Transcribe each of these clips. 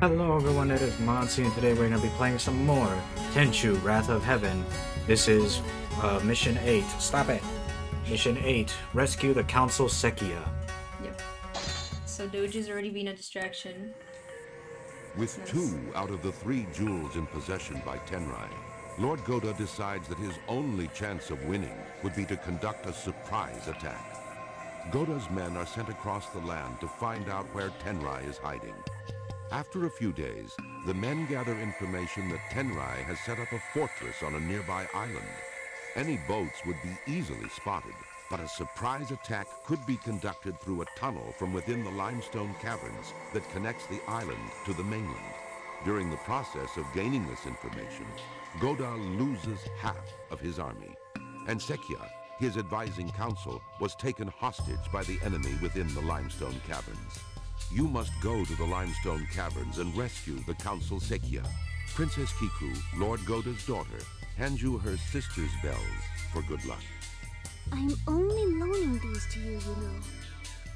Hello everyone, it is Monsi, and today we're going to be playing some more Tenchu, Wrath of Heaven. This is Mission 8. Stop it! Mission 8, Rescue the Council Sekiya. Yep. So Doji's already been a distraction. With two out of the three jewels in possession by Tenrai, Lord Gohda decides that his only chance of winning would be to conduct a surprise attack. Gohda's men are sent across the land to find out where Tenrai is hiding. After a few days, the men gather information that Tenrai has set up a fortress on a nearby island. Any boats would be easily spotted, but a surprise attack could be conducted through a tunnel from within the limestone caverns that connects the island to the mainland. During the process of gaining this information, Gohda loses half of his army, and Sekiya, his advising council, was taken hostage by the enemy within the limestone caverns. You must go to the limestone caverns and rescue the Council Sekiya. Princess Kiku, Lord Gohda's daughter, hands you her sister's bells for good luck. I'm only loaning these to you, you know.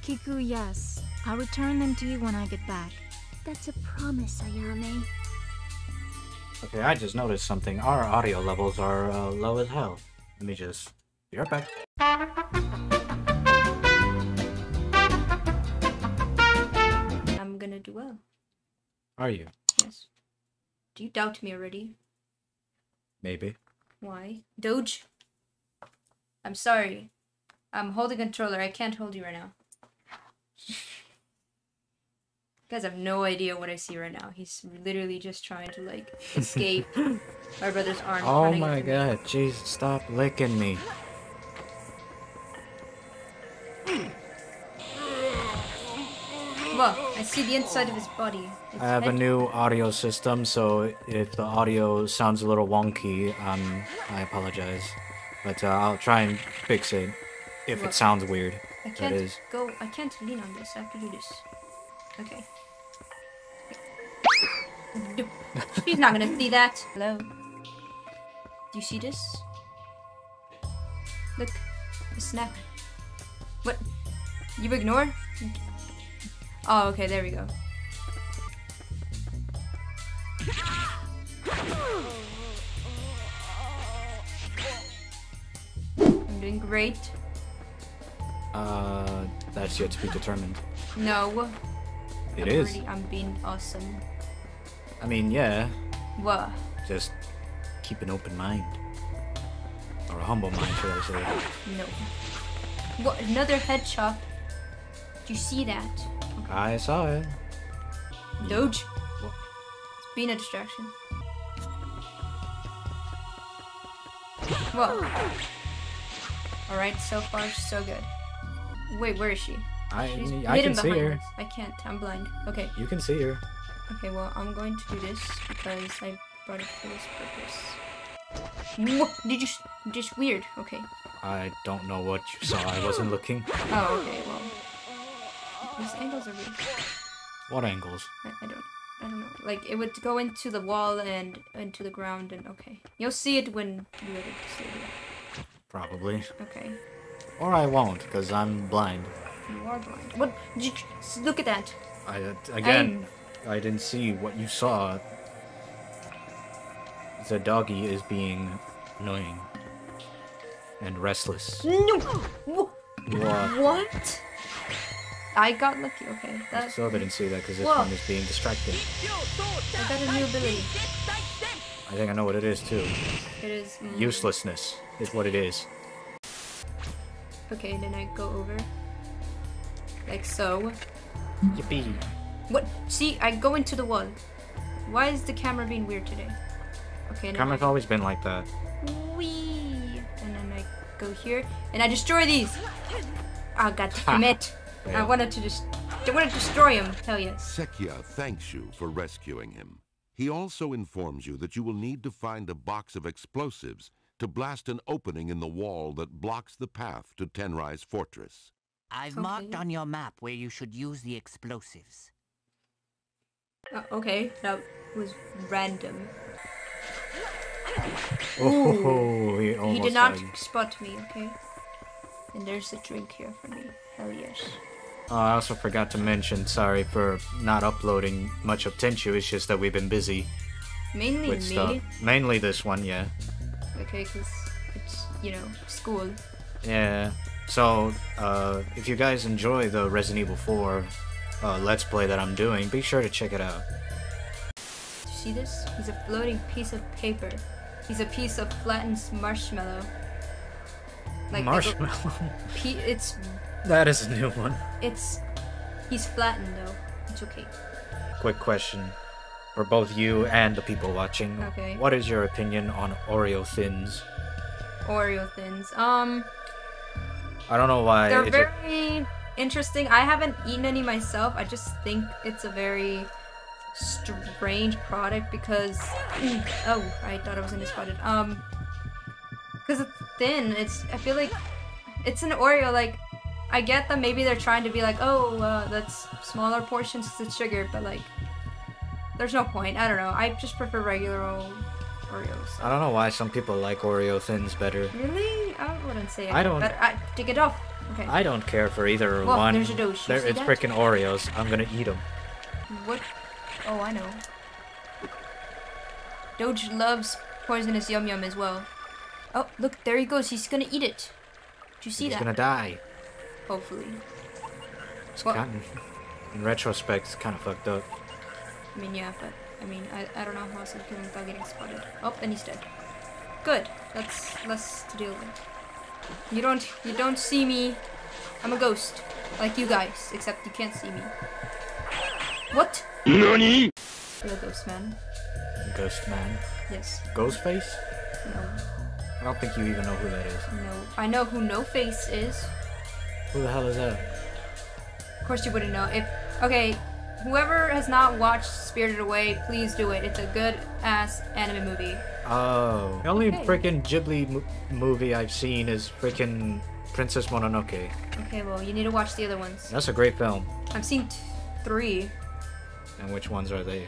Kiku, yes. I'll return them to you when I get back. That's a promise, Ayame. Okay, I just noticed something. Our audio levels are low as hell. Let me just be right back. Gonna do well. Are you? Yes. Do you doubt me already? Maybe. Why? Doge? I'm sorry. I'm holding controller. I can't hold you right now. You guys have no idea what I see right now. He's literally just trying to like escape my brother's arm. Oh my god, Jesus, stop licking me. Whoa, I see the inside of his body. I have a new audio system, so if the audio sounds a little wonky, I apologize. But I'll try and fix it if it sounds weird. I can't go. I can't lean on this. I have to do this. Okay. He's not gonna see that. Hello. Do you see this? Look, a snap. What? You ignore? Oh, okay, there we go. I'm doing great. That's yet to be determined. No. It is. I'm being awesome. I mean, yeah. What? Just keep an open mind. Or a humble mind, should I say. No. What? Another headshot. Do you see that? I saw it. Doge. What? It's been a distraction. Whoa. Alright, so far, so good. Wait, where is she? I can see her. Us. I can't, I'm blind. Okay. You can see her. Okay, well, I'm going to do this because I brought it for this purpose. What? Did you just weird? Okay. I don't know what you saw, I wasn't looking. Oh, okay, well. These angles are weird. What angles? I don't know. Like, it would go into the wall and into the ground and okay. You'll see it when you edit the video. Probably. Okay. Or I won't, because I'm blind. You are blind. What? Look at that. I didn't see what you saw. The doggy is being annoying. And restless. No! What? What? I got lucky, okay. I still didn't see that because this one is being distracted. I got a new ability. I think I know what it is too. It is... uselessness is what it is. Okay, then I go over. Like so. Yippee. What? See, I go into the wall. Why is the camera being weird today? Okay. The camera's always been like that. Wee. And then I go here. And I destroy these! Oh, god damn it. I wanted to just destroy him. Hell yes. Sekiya thanks you for rescuing him. He also informs you that you will need to find a box of explosives to blast an opening in the wall that blocks the path to Tenrai's fortress. I've marked on your map where you should use the explosives. Okay, that was random. Oh, he did not spot me, okay? And there's a drink here for me. Hell yes. I also forgot to mention, sorry for not uploading much of Tenchu, it's just that we've been busy. Mainly with stuff. Mainly this one, yeah. Okay, because it's, you know, school. Yeah. So, if you guys enjoy the Resident Evil 4 Let's Play that I'm doing, be sure to check it out. Did you see this? He's a floating piece of paper. He's a piece of flattened marshmallow. Like marshmallow? It's... That is a new one. It's... He's flattened, though. It's okay. Quick question. For both you and the people watching, okay. What is your opinion on Oreo Thins? Oreo Thins, I don't know why. They're very interesting. I haven't eaten any myself. I just think it's a very strange product because... Oh, I thought I was in this product. Because it's thin. It's... I feel like... It's an Oreo, like... I get that maybe they're trying to be like, oh, that's smaller portions because it's sugar, but like... There's no point. I don't know. I just prefer regular old Oreos. I don't know why some people like Oreo Thins better. Really? I wouldn't say I don't. Better. Take it off. Okay. I don't care for either one. There's a douche. It's freaking Oreos. I'm gonna eat them. What? Oh, I know. Doge loves poisonous yum yum as well. Oh, look, there he goes. He's gonna eat it. Do you see that? He's gonna die. Hopefully. It's gotten, in retrospect, it's kind of fucked up. I mean, yeah, but, I mean, I don't know how else I can without getting spotted. Oh, and he's dead. Good. That's less to deal with. You don't see me. I'm a ghost. Like you guys, except you can't see me. What? NANI? You're a ghost man. Ghost man? Yes. Ghost face? No. I don't think you even know who that is. No. I know who No Face is. Who the hell is that? Of course you wouldn't know. If, okay. Whoever has not watched Spirited Away, please do it. It's a good-ass anime movie. Oh. The only freaking Ghibli movie I've seen is freaking Princess Mononoke. Okay, well, you need to watch the other ones. That's a great film. I've seen three. And which ones are they?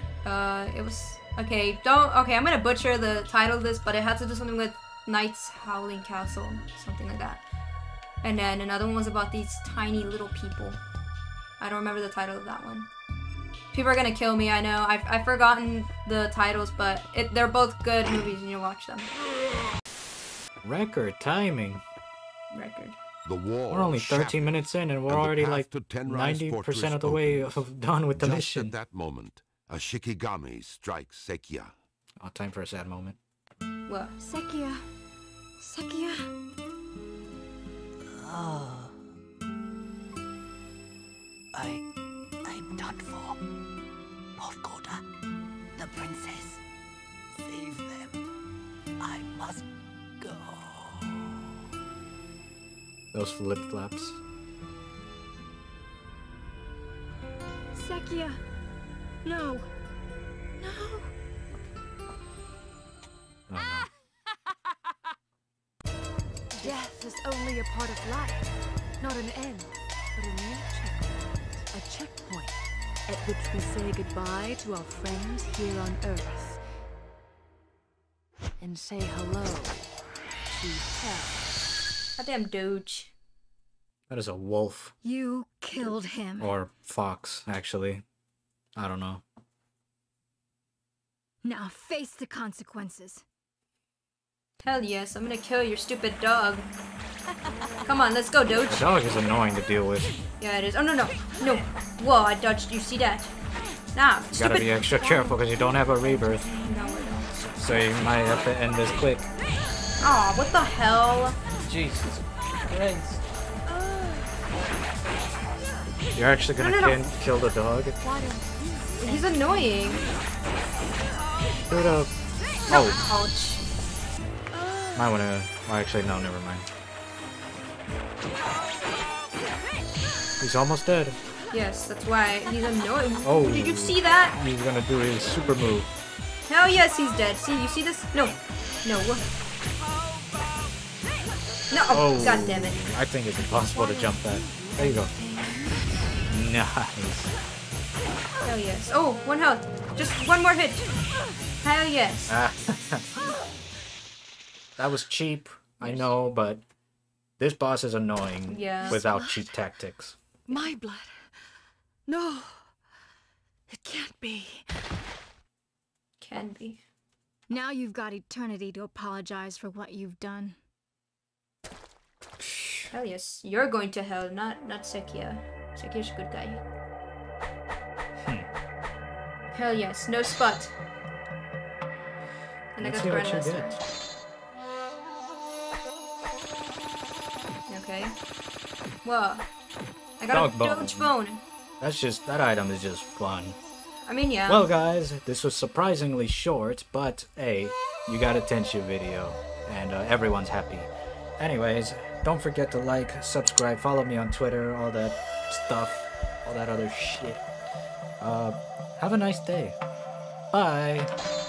It was... Okay, don't... Okay, I'm gonna butcher the title of this, but it had to do something with Knights Howling Castle. Something like that. And then another one was about these tiny little people. I don't remember the title of that one. People are gonna kill me, I know. I've forgotten the titles, but they're both good movies and you'll watch them. Record timing. Record. The wall. We're only 13 minutes in and we're already like 90% of the way done with the mission. Just at that moment, a Shikigami strikes Sekiya. Oh, time for a sad moment. What? Sekiya. Sekiya. Oh. I'm done for. Of Gohda, the princess. Save them. I must go. Those flip flaps. Sekiya, no, no. Oh, no. Death is only a part of life, not an end, but a new checkpoint. A checkpoint. At which we say goodbye to our friends here on Earth and say hello to hell. Goddamn Doge. That is a wolf. You killed him. Or fox, actually. I don't know. Now face the consequences. Hell yes, I'm gonna kill your stupid dog. Come on, let's go, Doge. The dog is annoying to deal with. Yeah, it is. Oh, no, no. No. Whoa, I dodged. You see that? Nah, you gotta be extra careful because you don't have a rebirth. No, I don't. So you might have to end this quick. Aw, what the hell? Jesus Christ. You're actually gonna kill the dog? He's annoying. Dude, oh. Ouch. Might wanna... Well, actually, no, never mind. He's almost dead. Yes, that's why he's annoying. Oh. Did you see that? He's gonna do his super move. Hell yes, he's dead. See, you see this? No. No, what? No, oh, god damn it. I think it's impossible to jump that. There you go. Nice. Hell yes. Oh, one health. Just one more hit. Hell yes. That was cheap, I know, but this boss is annoying without cheap tactics. My blood. No, it can't be. Can be. Now you've got eternity to apologize for what you've done. Hell yes, you're going to hell, not Sekiya. Sekiya's a good guy. Hmm. Hell yes, no spot. And let's I got Grand Master. Okay. Whoa. I got a doge bone. That's just, that item is just fun. I mean, yeah. Well, guys, this was surprisingly short, but hey, you got a Tenchu video, and everyone's happy. Anyways, don't forget to like, subscribe, follow me on Twitter, all that stuff, all that other shit. Have a nice day. Bye.